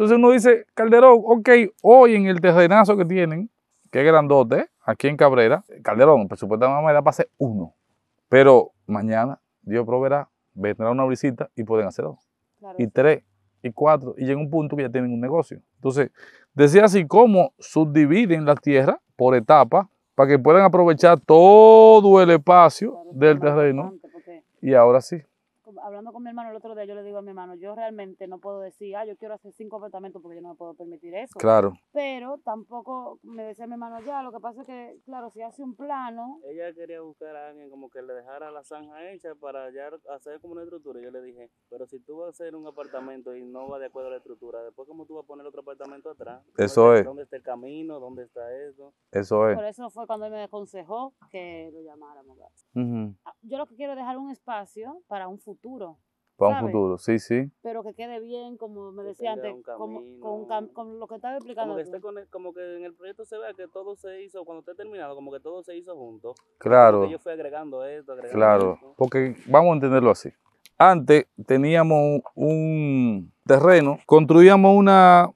Entonces uno dice, Calderón, ok, hoy en el terrenazo que tienen, que es grandote, aquí en Cabrera, Calderón, el presupuesto de la mamá era para hacer uno. Pero mañana, Dios proveerá, vendrá una brisita y pueden hacer dos. Claro. Y tres, y cuatro, y llega un punto que ya tienen un negocio. Entonces, decía así como subdividen la tierra por etapas para que puedan aprovechar todo el espacio del terreno. Y ahora sí. Hablando con mi hermano el otro día, yo le digo a mi hermano, yo realmente no puedo decir, yo quiero hacer 5 apartamentos porque yo no me puedo permitir eso. Claro. Pero tampoco, me decía mi hermano, ya, lo que pasa es que, claro, si hace un plano... Ella quería buscar a alguien como que le dejara la zanja hecha para ya hacer como una estructura. Yo le dije, pero si tú vas a hacer un apartamento y no va de acuerdo a la estructura, después cómo tú vas a poner otro apartamento atrás. Eso es. ¿Dónde está el camino? ¿Dónde está eso? Eso es. Por eso fue cuando él me aconsejó que lo llamáramos. Uh-huh. Yo lo que quiero es dejar un espacio para un futuro. Para un futuro, sí, sí. Pero que quede bien, como me decía antes, con lo que estaba explicando. Como que en el proyecto se vea que todo se hizo, cuando esté terminado, como que todo se hizo junto. Claro. Yo fui agregando esto, agregando esto. Porque vamos a entenderlo así. Antes teníamos un terreno, construíamos una,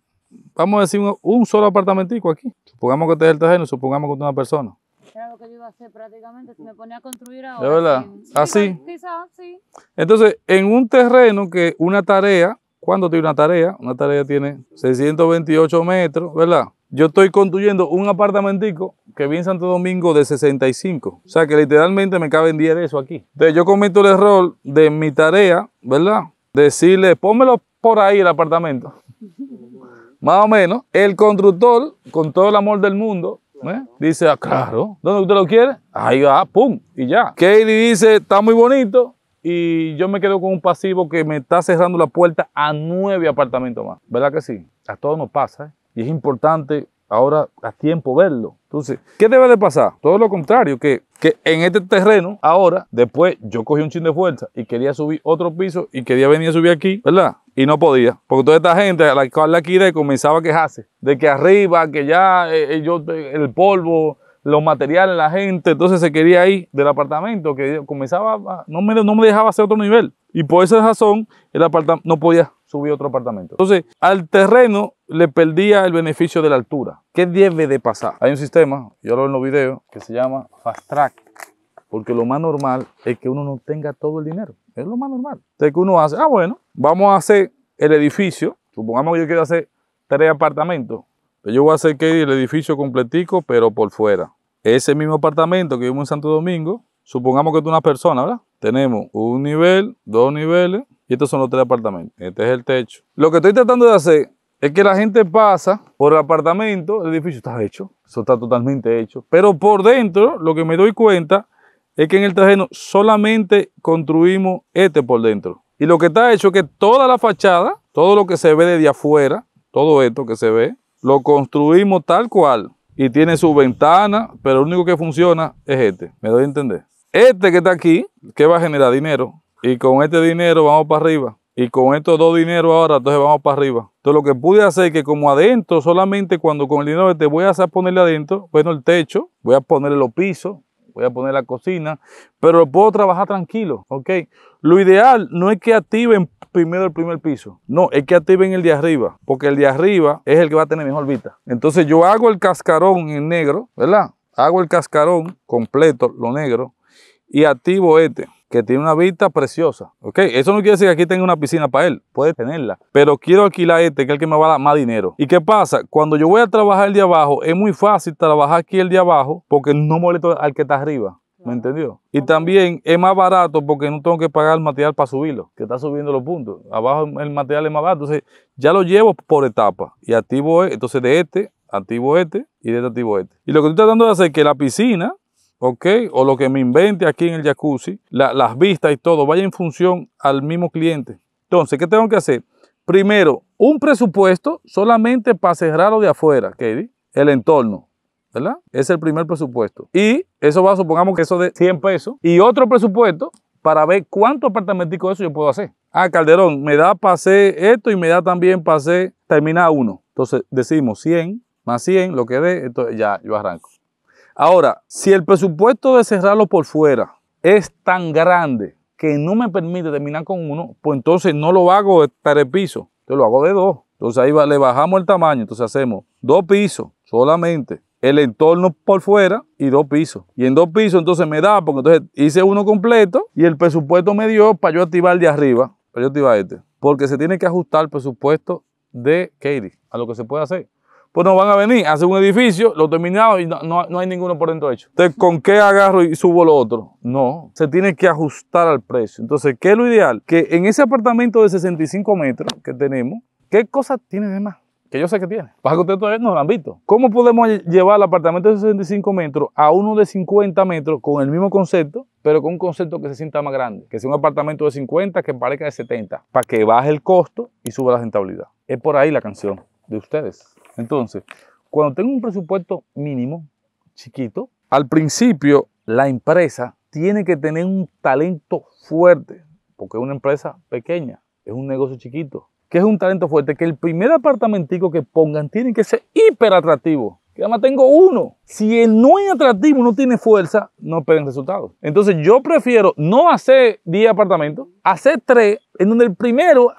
vamos a decir, un solo apartamentico aquí. Supongamos que este es el terreno, supongamos que es una persona. Era lo que yo iba a hacer prácticamente, si me ponía a construir ahora. ¿De verdad? Sí, así. Quizás, sí. Entonces, en un terreno que una tarea, ¿cuándo tiene una tarea? Una tarea tiene 628 metros, ¿verdad? Yo estoy construyendo un apartamentico que vi en Santo Domingo de 65. O sea, que literalmente me caben 10 de eso aquí. Entonces, yo cometo el error de mi tarea, ¿verdad? Decirle, pónmelo por ahí el apartamento. Más o menos, el constructor, con todo el amor del mundo, dice, claro, ¿dónde usted lo quiere? Ahí va, pum, y ya. Katie dice, está muy bonito, y yo me quedo con un pasivo que me está cerrando la puerta a 9 apartamentos más. ¿Verdad que sí? A todos nos pasa, y es importante ahora a tiempo verlo. Entonces, ¿qué debe de pasar? Todo lo contrario, que en este terreno, ahora, después yo cogí un chin de fuerza y quería subir otro piso y quería venir a subir aquí, ¿verdad? Y no podía, porque toda esta gente a la cual la quería comenzaba a quejarse de que arriba, que ya el polvo, los materiales, la gente, entonces se quería ir del apartamento, que comenzaba, no me dejaba hacer otro nivel. Y por esa razón, el apartamento no podía subir otro apartamento. Entonces, al terreno le perdía el beneficio de la altura. ¿Qué debe de pasar? Hay un sistema, yo lo veo en los videos, que se llama Fast Track, porque lo más normal es que uno no tenga todo el dinero. Es lo más normal. Entonces, que uno hace, bueno, vamos a hacer el edificio. Supongamos que yo quiero hacer 3 apartamentos. Yo voy a hacer que el edificio completico, pero por fuera. Ese mismo apartamento que vimos en Santo Domingo, supongamos que es una persona, ¿verdad? Tenemos un nivel, 2 niveles, y estos son los 3 apartamentos. Este es el techo. Lo que estoy tratando de hacer es que la gente pasa por el apartamento, el edificio está hecho, eso está totalmente hecho. Pero por dentro, lo que me doy cuenta es que en el terreno solamente construimos este por dentro. Y lo que está hecho es que toda la fachada, todo lo que se ve desde afuera, todo esto que se ve, lo construimos tal cual. Y tiene su ventana, pero lo único que funciona es este. ¿Me doy a entender? Este que está aquí, que va a generar dinero. Y con este dinero vamos para arriba. Y con estos 2 dineros ahora, entonces vamos para arriba. Entonces lo que pude hacer es que como adentro, solamente cuando con el dinero que te voy a hacer ponerle adentro, bueno, el techo, voy a ponerle los pisos, voy a poner la cocina, pero lo puedo trabajar tranquilo, ¿ok? Lo ideal no es que activen primero el primer piso, no, es que activen el de arriba, porque el de arriba es el que va a tener mejor vista. Entonces yo hago el cascarón en negro, ¿verdad? Hago el cascarón completo, lo negro, y activo este, que tiene una vista preciosa, ¿ok? Eso no quiere decir que aquí tenga una piscina para él, puede tenerla, pero quiero alquilar este, que es el que me va a dar más dinero. ¿Y qué pasa? Cuando yo voy a trabajar el de abajo, es muy fácil trabajar aquí el de abajo, porque no molesto al que está arriba, ¿me entendió? Y también es más barato, porque no tengo que pagar el material para subirlo, que está subiendo los puntos, abajo el material es más barato, entonces ya lo llevo por etapa, y activo, entonces de este, activo este, y de este activo este. Y lo que estoy tratando de hacer es que la piscina, ¿ok? O lo que me invente aquí en el jacuzzi, las vistas y todo, vaya en función al mismo cliente. Entonces, ¿qué tengo que hacer? Primero, un presupuesto solamente para cerrarlo de afuera, Katie, el entorno, ¿verdad? Es el primer presupuesto. Y eso va, supongamos que eso de 100 pesos. Y otro presupuesto para ver cuánto apartamentico de eso yo puedo hacer. Ah, Calderón, me da para hacer esto y me da también para hacer terminar uno. Entonces, decimos 100 más 100, lo que dé, entonces ya yo arranco. Ahora, si el presupuesto de cerrarlo por fuera es tan grande que no me permite terminar con uno, pues entonces no lo hago de 3 pisos, yo lo hago de 2. Entonces ahí le bajamos el tamaño, entonces hacemos 2 pisos solamente, el entorno por fuera y 2 pisos. Y en 2 pisos entonces me da, porque entonces hice uno completo y el presupuesto me dio para yo activar el de arriba, para yo activar este. Porque se tiene que ajustar el presupuesto de Katie a lo que se puede hacer. Pues no van a venir, hacen un edificio, lo terminado y no hay ninguno por dentro hecho. Entonces, ¿con qué agarro y subo lo otro? No, se tiene que ajustar al precio. Entonces, ¿qué es lo ideal? Que en ese apartamento de 65 metros que tenemos, ¿qué cosas tiene de más? Que yo sé que tiene. Para que ustedes todavía no lo han visto. ¿Cómo podemos llevar el apartamento de 65 metros a uno de 50 metros con el mismo concepto, pero con un concepto que se sienta más grande? Que sea un apartamento de 50 que parezca de 70, para que baje el costo y suba la rentabilidad. Es por ahí la canción de ustedes. Entonces, cuando tengo un presupuesto mínimo, chiquito, al principio la empresa tiene que tener un talento fuerte, porque es una empresa pequeña, es un negocio chiquito. ¿Qué es un talento fuerte? Que el primer apartamentico que pongan tiene que ser hiper atractivo. Que además tengo uno. Si el no es atractivo, no tiene fuerza, no esperen resultados. Entonces yo prefiero no hacer 10 apartamentos, hacer 3, en donde el primero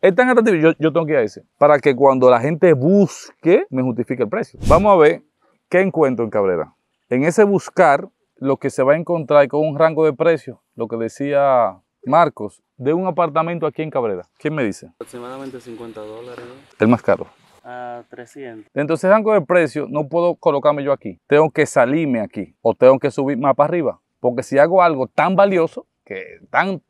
es tan atractivo. Yo tengo que ir a ese, para que cuando la gente busque, me justifique el precio. Vamos a ver qué encuentro en Cabrera. En ese buscar, lo que se va a encontrar con un rango de precios, lo que decía Marcos, de un apartamento aquí en Cabrera. ¿Quién me dice? Aproximadamente $50. El más caro. A 300. Entonces el rango de precio no puedo colocarme yo aquí. Tengo que salirme aquí o tengo que subir más para arriba. Porque si hago algo tan valioso, que tan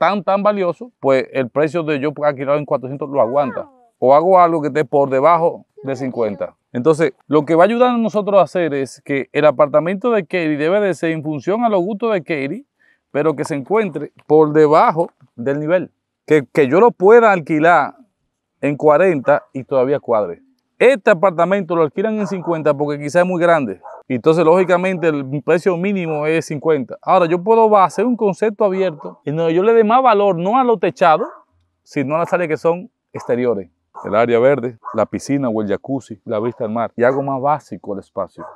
valioso, pues el precio de yo alquilado en 400 lo aguanta. O hago algo que esté por debajo de 50. Entonces lo que va a ayudar a nosotros a hacer es que el apartamento de Katie debe de ser en función a los gustos de Katie, pero que se encuentre por debajo del nivel. Que yo lo pueda alquilar en 40 y todavía cuadre. Este apartamento lo alquilan en 50 porque quizás es muy grande. Entonces, lógicamente, el precio mínimo es 50. Ahora, yo puedo hacer un concepto abierto en donde yo le dé más valor, no a los techados, sino a las áreas que son exteriores. El área verde, la piscina o el jacuzzi, la vista al mar. Y hago más básico el espacio.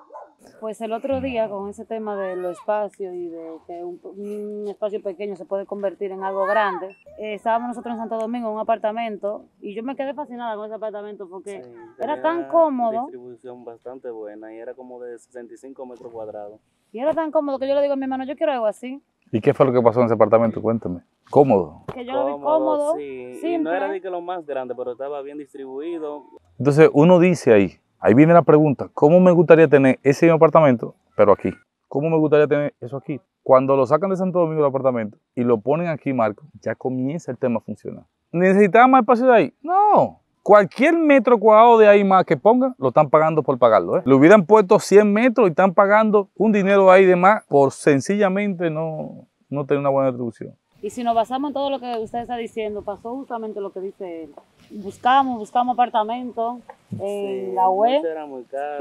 Pues el otro día, con ese tema de los espacios y de que un espacio pequeño se puede convertir en algo grande, estábamos nosotros en Santo Domingo en un apartamento y yo me quedé fascinada con ese apartamento porque sí, era tan cómodo. Distribución bastante buena y era como de 65 metros cuadrados. Y era tan cómodo que yo le digo a mi hermano, yo quiero algo así. ¿Y qué fue lo que pasó en ese apartamento? Cuéntame. ¿Cómodo? Que yo lo vi cómodo. Sí, y no era ni que lo más grande, pero estaba bien distribuido. Entonces uno dice ahí, ahí viene la pregunta, ¿cómo me gustaría tener ese mismo apartamento, pero aquí? ¿Cómo me gustaría tener eso aquí? Cuando lo sacan de Santo Domingo el apartamento y lo ponen aquí, Marco, ya comienza el tema a funcionar. ¿Necesitaba más espacio de ahí? No. Cualquier metro cuadrado de ahí más que pongan, lo están pagando por pagarlo. Le hubieran puesto 100 metros y están pagando un dinero ahí de más por sencillamente no tener una buena distribución. Y si nos basamos en todo lo que usted está diciendo, pasó justamente lo que dice él. Buscamos apartamentos en la web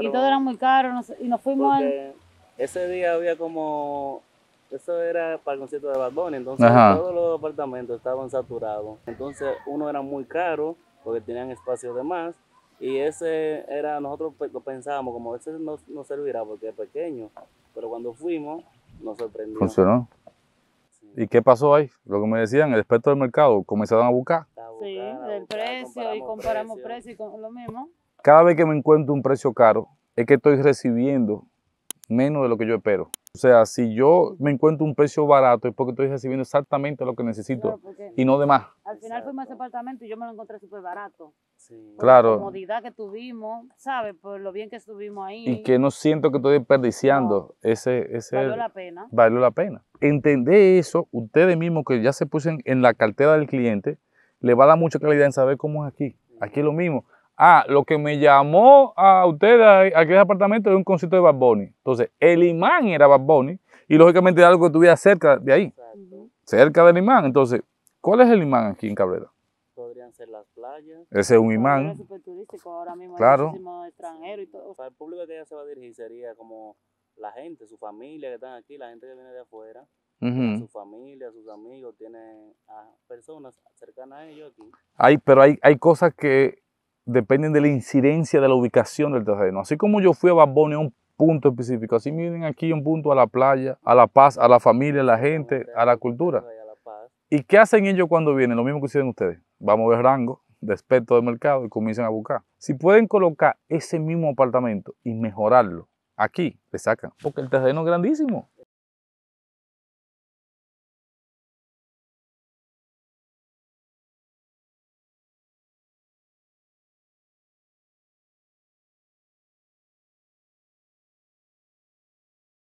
y todo era muy caro y nos fuimos al... Ese día había como... Eso era para el concierto de Bad Bunny, entonces todos los apartamentos estaban saturados. Entonces uno era muy caro porque tenían espacios de más y ese era, nosotros lo pensábamos como ese no servirá porque es pequeño, pero cuando fuimos nos sorprendió. Funcionó. ¿Y qué pasó ahí? Lo que me decían, el experto del mercado, comenzaron a buscar. Sí, del precio y comparamos precios y con lo mismo. Cada vez que me encuentro un precio caro, es que estoy recibiendo menos de lo que yo espero. O sea, si yo me encuentro un precio barato es porque estoy recibiendo exactamente lo que necesito y no de más. Al final fuimos a ese apartamento y yo me lo encontré súper barato. Sí. Claro. La comodidad que tuvimos, ¿sabes? Por lo bien que estuvimos ahí. Y que no siento que estoy desperdiciando. No. Valió la pena. Valió la pena. Entender eso, ustedes mismos que ya se pusieron en la cartera del cliente, le va a dar mucha claridad en saber cómo es aquí. Aquí es lo mismo. Ah, lo que me llamó a ustedes a aquel apartamento es un concierto de Bad Bunny. Entonces, el imán era Bad Bunny y lógicamente era algo que estuviera cerca de ahí. Exacto. Cerca del imán. Entonces, ¿cuál es el imán aquí en Cabrera? Podrían ser las playas. Ese es un imán. Es súper turístico ahora mismo. Claro. Hay muchísimos extranjeros y todo. Para el público que ya se va a dirigir sería como la gente, su familia que están aquí, la gente que viene de afuera. Su familia, sus amigos, tiene a personas cercanas a ellos aquí. Pero hay cosas que dependen de la incidencia de la ubicación del terreno. Así como yo fui a Bad Bunny a un punto específico, así vienen aquí a un punto, a la playa, a la paz, a la familia, a la gente, a la cultura. ¿Y qué hacen ellos cuando vienen? Lo mismo que hicieron ustedes. Vamos a ver rango, de aspecto de mercado y comiencen a buscar. Si pueden colocar ese mismo apartamento y mejorarlo, aquí le sacan, porque el terreno es grandísimo.